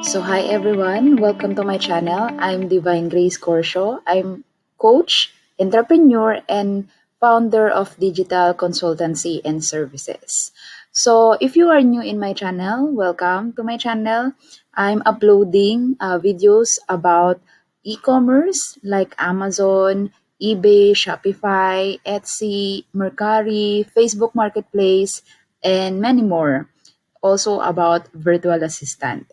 So hi everyone, welcome to my channel. I'm Divine Grace Corcio. I'm coach, entrepreneur, and founder of digital consultancy and services. So if you are new in my channel, welcome to my channel. I'm uploading videos about e-commerce like Amazon, eBay, Shopify, Etsy, Mercari, Facebook Marketplace, and many more. Also about virtual assistant.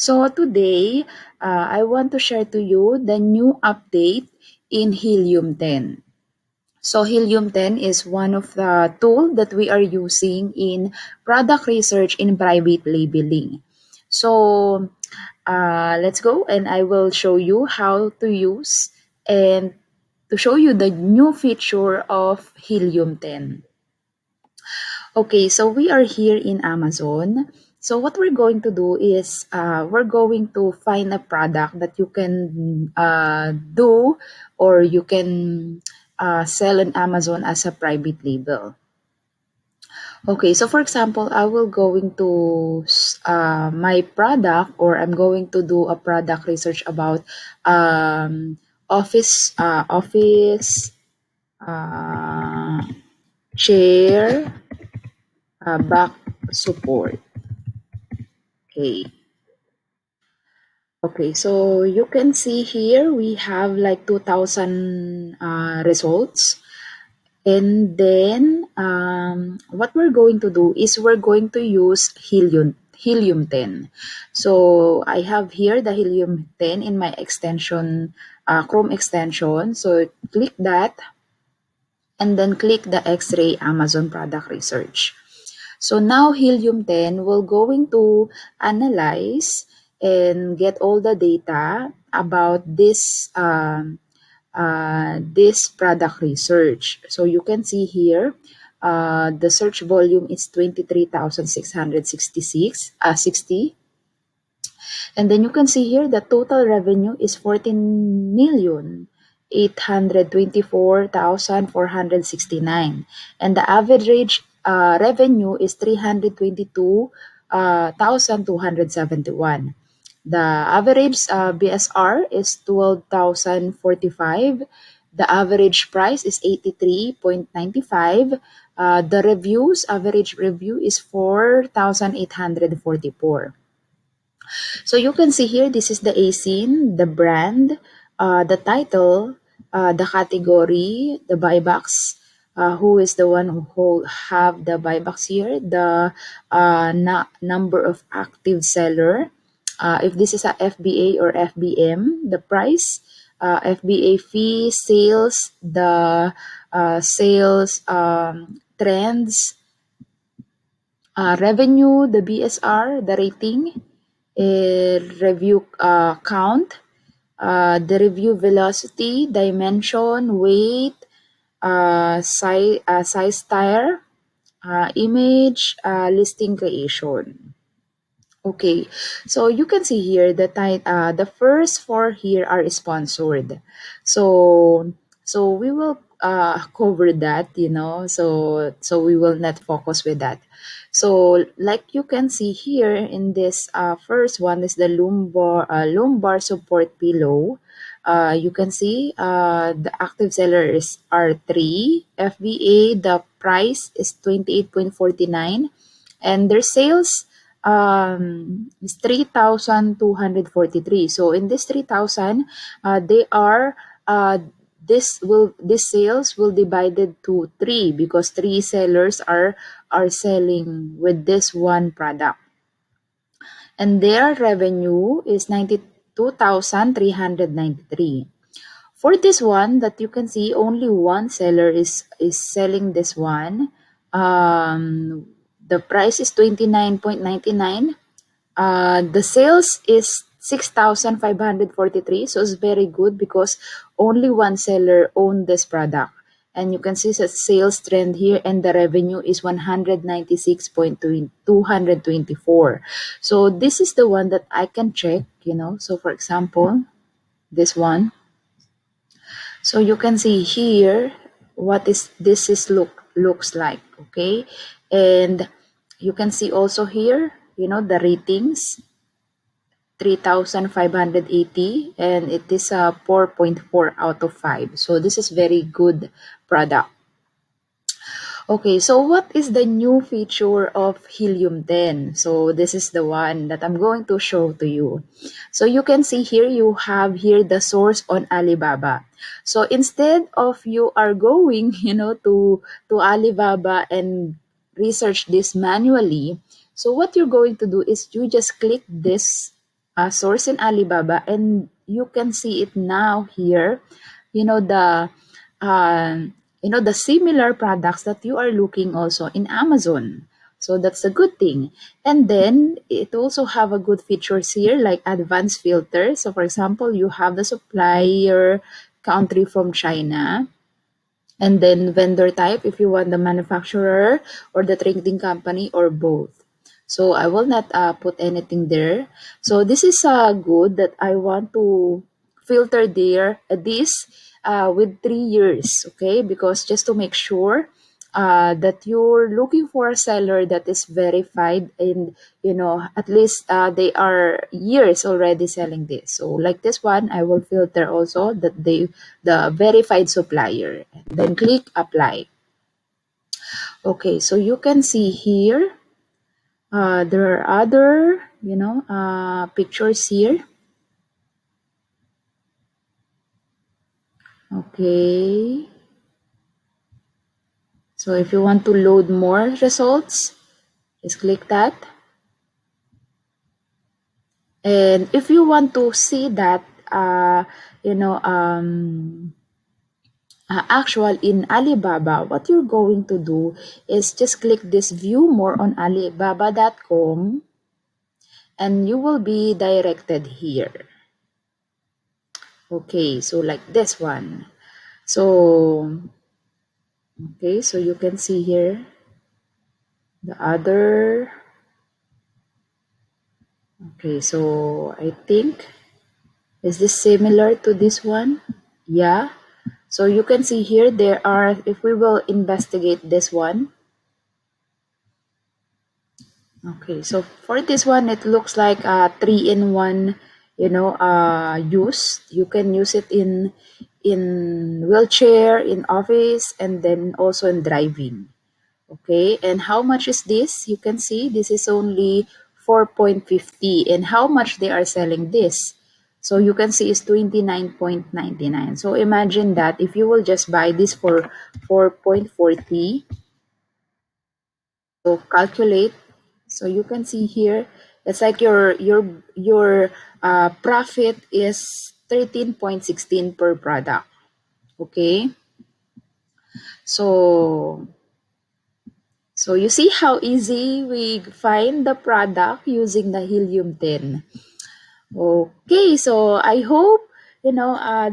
So today, I want to share to you the new update in Helium 10. So Helium 10 is one of the tools that we are using in product research in private labeling. So let's go and I will show you how to use and to show you the new feature of Helium 10. Okay, so we are here in Amazon. So what we're going to do is we're going to find a product that you can do or you can sell on Amazon as a private label. Okay, so for example, I will going to my product, or I'm going to do a product research about office chair back support. Okay. Okay, so you can see here we have like 2,000 results, and then what we're going to do is we're going to use Helium 10. So I have here the Helium 10 in my extension, Chrome extension. So click that, and then click the X-ray Amazon product research. So now Helium 10 will going to analyze and get all the data about this this product research. So you can see here the search volume is 23,666 60, and then you can see here the total revenue is 14,824,469, and the average revenue is 322,271. The average BSR is 12,045. The average price is 83.95. The reviews, average review is 4,844. So you can see here, this is the ASIN, the brand, the title, the category, the buybacks, who is the one who have the buybacks here, the number of active seller, if this is a FBA or FBM, the price, FBA fee, sales, the sales trends, revenue, the BSR, the rating, review count, the review velocity, dimension, weight, size tire, image, listing creation. Okay, so you can see here that the first four here are sponsored. So we will cover that, you know, so we will not focus with that. So like you can see here in this first one is the lumbar support pillow. You can see the active sellers are 3, FBA, the price is 28.49, and their sales is 3,243. So in this 3,000, they are this sales will divided to 3, because 3 sellers are selling with this one product, and their revenue is 92,393. For this one that you can see, only one seller is selling this one. The price is 29.99. The sales is 6,543. So it's very good because only one seller owned this product. And you can see the sales trend here, and the revenue is 196.224. So this is the one that I can check, you know. So for example, this one. So you can see here what is this is looks like, okay? And you can see also here, you know, the ratings. 3,580, and it is a 4.4 out of 5. So this is very good product. Okay, so what is the new feature of Helium 10? So this is the one that I'm going to show to you. So you can see here, you have here the source on Alibaba. So instead of you are going, to Alibaba and research this manually, so what you're going to do is you just click this source in Alibaba, and you can see it now here, the similar products that you are looking also in Amazon. So that's a good thing. And then it also have a good features here like advanced filters. So for example, you have the supplier country from China, and then vendor type if you want the manufacturer or the trading company or both. So I will not put anything there. So this is good that I want to filter there this with 3 years, okay? Because just to make sure that you're looking for a seller that is verified and, at least they are years already selling this. So like this one, I will filter also that the verified supplier. And then click apply. Okay, so you can see here, there are other, pictures here. Okay, so if you want to load more results, just click that. And if you want to see that, actual in Alibaba, what you're going to do is just click this view more on alibaba.com, and you will be directed here. Okay, so like this one. So, okay, so you can see here the other. Okay, so I think, is this similar to this one? Yeah. So you can see here there are, if we will investigate this one. Okay, so for this one, it looks like a 3-in-1. Use, you can use it in wheelchair, in office, and then also in driving. Okay, and how much is this? You can see this is only 4.50, and how much they are selling this. So you can see it's 29.99. So imagine that if you will just buy this for 4.40. So calculate. So you can see here, it's like your profit is 13.16 per product. Okay, so you see how easy we find the product using the Helium 10. Okay, so I hope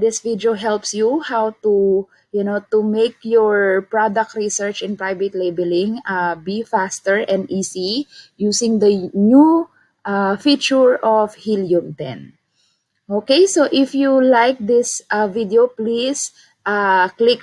this video helps you how to to make your product research in private labeling be faster and easy using the new feature of Helium 10. Okay, so if you like this video, please click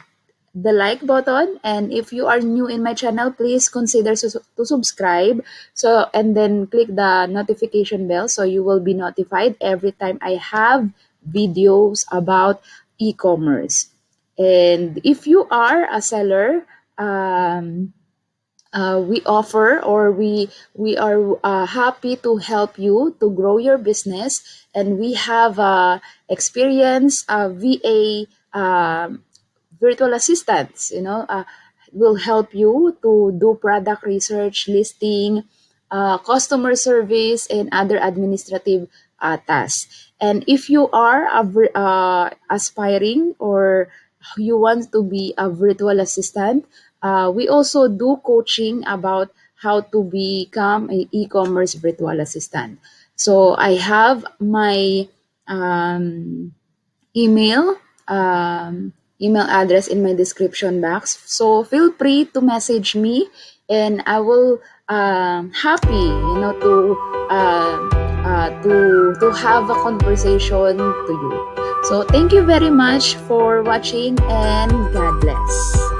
the like button, and if you are new in my channel, please consider to subscribe, so, and then click the notification bell so you will be notified every time I have videos about e-commerce. And if you are a seller, we offer, or we are happy to help you to grow your business, and we have experienced VA virtual assistants. Will help you to do product research, listing, customer service, and other administrative tasks. And if you are aspiring, or you want to be a virtual assistant, we also do coaching about how to become an e-commerce virtual assistant. So I have my email address in my description box. So feel free to message me, and I will happy to have a conversation to you. So thank you very much for watching, and God bless.